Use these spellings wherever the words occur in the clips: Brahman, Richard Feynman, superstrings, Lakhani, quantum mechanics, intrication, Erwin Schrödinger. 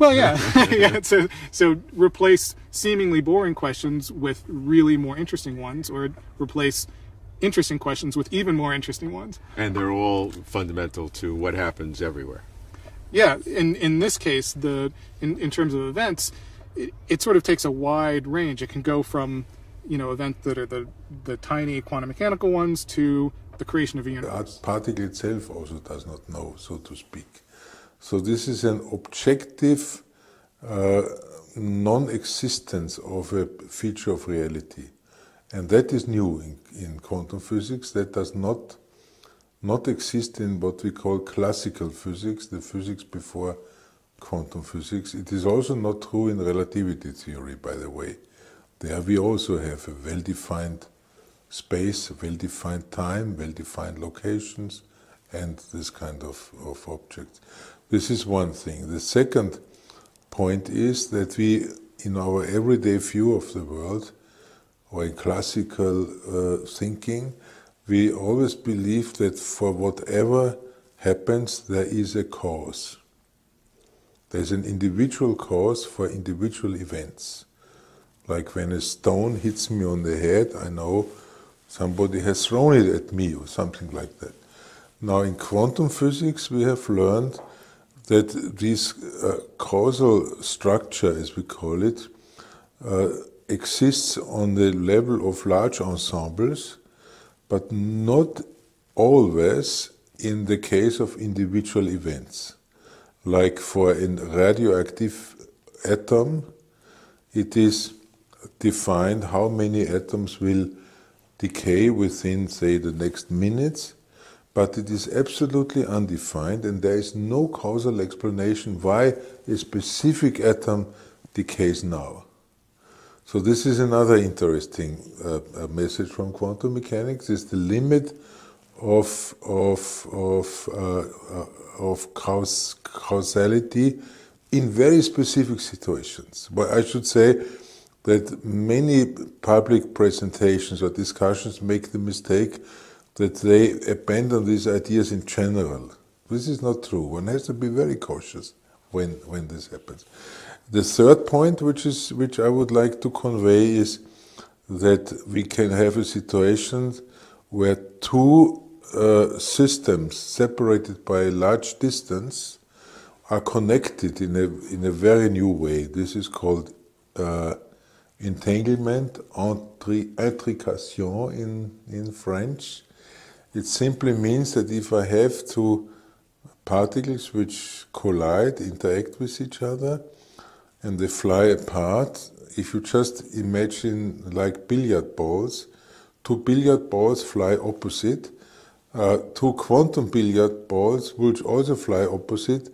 Well, yeah. Yeah. So replace seemingly boring questions with really more interesting ones, or replace interesting questions with even more interesting ones. And they're all fundamental to what happens everywhere. Yeah. In this case, in terms of events, it sort of takes a wide range. It can go from, you know, events that are the tiny quantum mechanical ones to the creation of a universe. The particle itself also does not know, so to speak. So this is an objective non-existence of a feature of reality. And that is new in quantum physics. That does not exist in what we call classical physics, the physics before quantum physics. It is also not true in relativity theory, by the way. There we also have a well-defined space, well-defined time, well-defined locations, and this kind of objects. This is one thing. The second point is that we, in our everyday view of the world, or in classical thinking, we always believe that for whatever happens, there is a cause. There's an individual cause for individual events. Like when a stone hits me on the head, I know somebody has thrown it at me or something like that. Now, in quantum physics, we have learned that this causal structure, as we call it, exists on the level of large ensembles, but not always in the case of individual events. Like for a radioactive atom, it is defined how many atoms will decay within, say, the next minutes, but it is absolutely undefined, and there is no causal explanation why a specific atom decays now. So this is another interesting message from quantum mechanics, is the limit of causality in very specific situations. But I should say that many public presentations or discussions make the mistake that they abandon these ideas in general. This is not true. One has to be very cautious when this happens. The third point, which I would like to convey, is that we can have a situation where two systems separated by a large distance are connected in a very new way. This is called entanglement, intrication in French. It simply means that if I have two particles which collide, interact with each other, and they fly apart, if you just imagine like billiard balls, two billiard balls fly opposite, two quantum billiard balls would also fly opposite,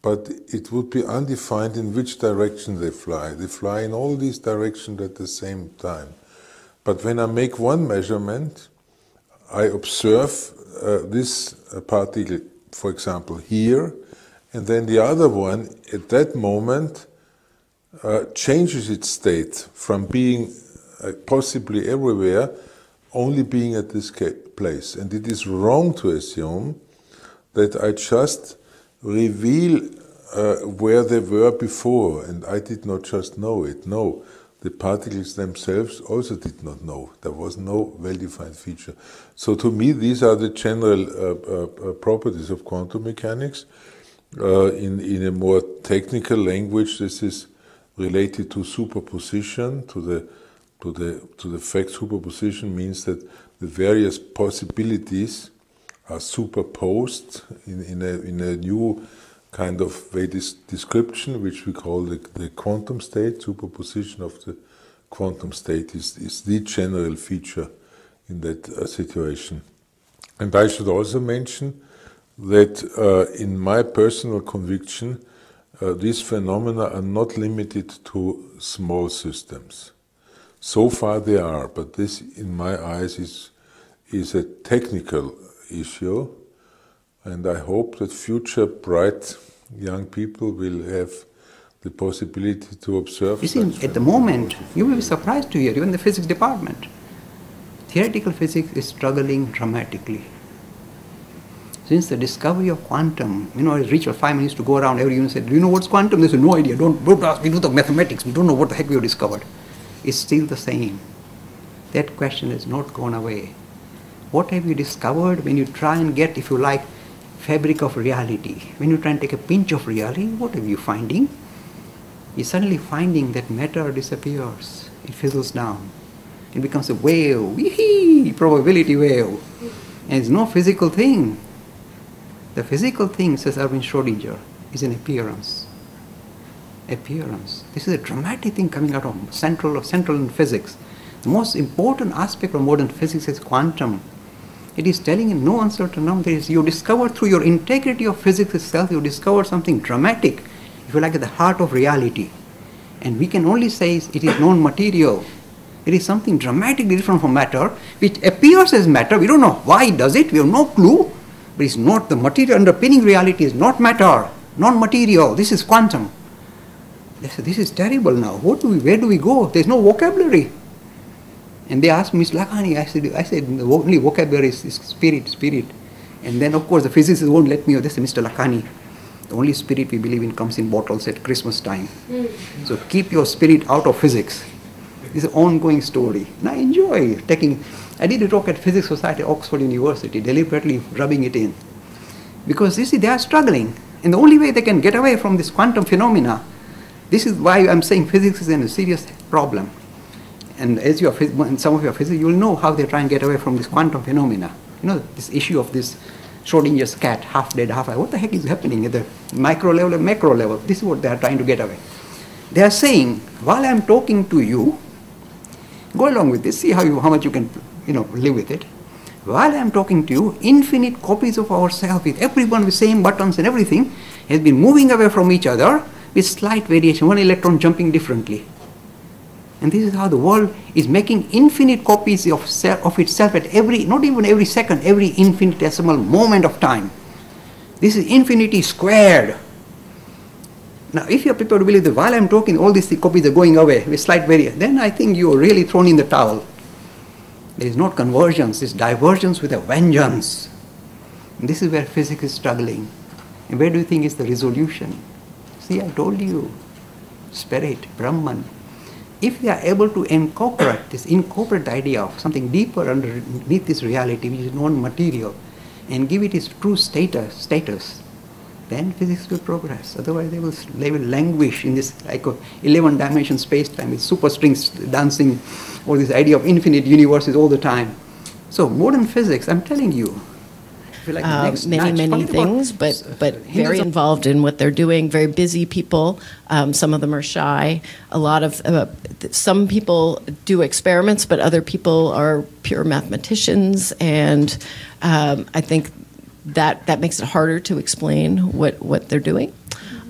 but it would be undefined in which direction they fly. They fly in all these directions at the same time. But when I make one measurement, I observe this particle, for example, here, and then the other one at that moment changes its state from being possibly everywhere, only being at this place. And it is wrong to assume that I just reveal where they were before, and I did not just know it. No, the particles themselves also did not know. There was no well-defined feature. So to me, these are the general properties of quantum mechanics. In a more technical language, this is related to superposition. To the fact superposition means that the various possibilities are superposed in a new kind of way description, which we call the quantum state. Superposition of the quantum state is the general feature in that situation. And I should also mention that in my personal conviction, these phenomena are not limited to small systems. So far they are, but this, in my eyes, is a technical issue, and I hope that future bright young people will have the possibility to observe. You see, at the moment, you will be surprised to hear, even the physics department, theoretical physics is struggling dramatically. since the discovery of quantum, you know, Richard Feynman used to go around every unit and say, do you know what's quantum? They said, no idea, don't ask me, do the mathematics, we don't know what the heck we have discovered. It's still the same. That question has not gone away. What have you discovered when you try and get, if you like, fabric of reality? When you try and take a pinch of reality, what are you finding? You're suddenly finding that matter disappears, it fizzles down, it becomes a wave, wee-hee, probability wave, and it's no physical thing. The physical thing, says Erwin Schrödinger, is an appearance. Appearance. This is a dramatic thing coming out of central in physics. The most important aspect of modern physics is quantum. It is telling in no uncertain terms that you discover through your integrity of physics itself, you discover something dramatic, if you like, at the heart of reality. And we can only say it is non-material. It is something dramatically different from matter, which appears as matter. We don't know why it does it, we have no clue. But it's not the material underpinning reality, is not matter, non-material. This is quantum. This is terrible now. Where do we go? There's no vocabulary. And they asked Miss Lakhani, I said, the only vocabulary is spirit. And then, of course, the physicist won't let me know. They said, Mr. Lakhani, the only spirit we believe in comes in bottles at Christmas time. So keep your spirit out of physics. It's an ongoing story. And I enjoy taking... I did a talk at Physics Society at Oxford University, deliberately rubbing it in. Because, you see, they are struggling. And the only way they can get away from this quantum phenomena, this is why I'm saying physics is a serious problem. And as you are, some of your physicists, you'll know how they try and get away from this quantum phenomena. You know, this issue of this Schrodinger's cat, half dead, half alive. What the heck is happening at the micro level and macro level? This is what they are trying to get away. They are saying, while I'm talking to you, go along with this, see how much you can, you know, live with it. While I'm talking to you, infinite copies of ourselves with everyone with same buttons and everything has been moving away from each other with slight variation, one electron jumping differently. And this is how the world is making infinite copies of itself at every, not even every second, every infinitesimal moment of time. This is infinity squared. Now, if you're prepared to believe that while I'm talking, all these copies are going away with slight variation, then I think you're really thrown in the towel. There is not convergence, it's divergence with a vengeance. And this is where physics is struggling. And where do you think is the resolution? See, I told you, spirit, Brahman. If they are able to incorporate this, incorporate the idea of something deeper underneath this reality, which is non-material, and give it its true status, then physics will progress. Otherwise, they will languish in this like 11-dimension space-time with superstrings dancing, or this idea of infinite universes all the time. So modern physics, I'm telling you, like many things, but very involved in what they're doing. Very busy people. Some of them are shy. A lot of some people do experiments, but other people are pure mathematicians, and I think that makes it harder to explain what they're doing.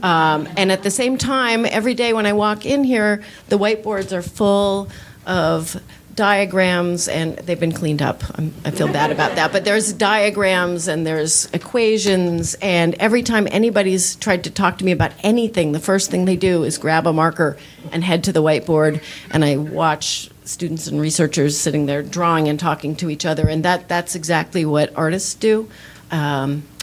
And at the same time, every day when I walk in here, the whiteboards are full of diagrams, and they've been cleaned up. I feel bad about that, but there's diagrams and there's equations, and every time anybody's tried to talk to me about anything, the first thing they do is grab a marker and head to the whiteboard, and I watch students and researchers sitting there drawing and talking to each other, and that's exactly what artists do.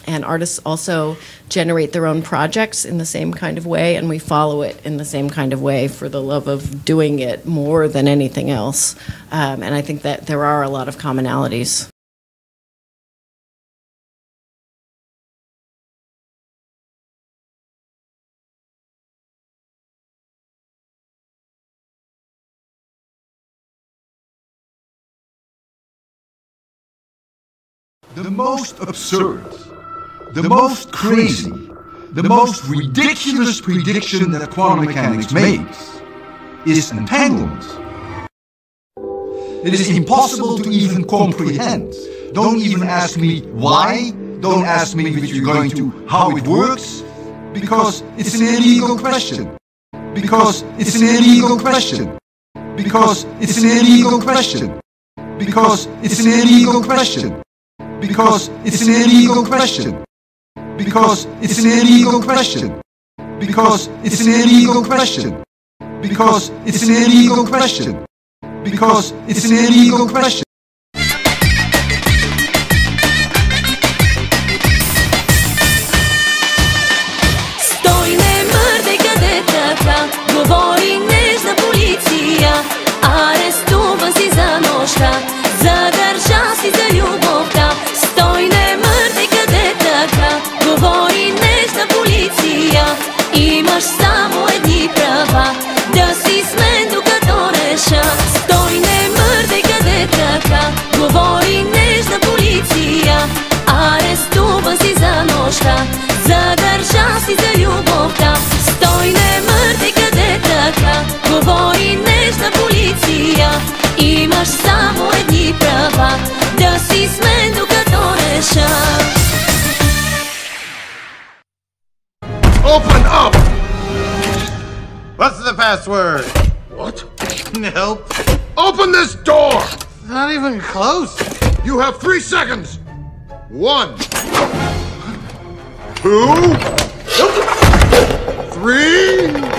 And artists also generate their own projects in the same kind of way, and we follow it in the same kind of way for the love of doing it more than anything else. And I think that there are a lot of commonalities. The most absurd, the most crazy, the most ridiculous prediction that quantum mechanics makes is entanglement. It is impossible to even comprehend. Don't even ask me why, don't ask me which you're going to, how it works, because it's an illegal question. Because it's an illegal question. Because it's an illegal question. Because it's an illegal question. Because it's an illegal question. Because it's an illegal question. Because it's an illegal question. Because it's an illegal question. Because it's an illegal question. password. What? Help. Open this door! Not even close. You have 3 seconds. 1, 2, 3.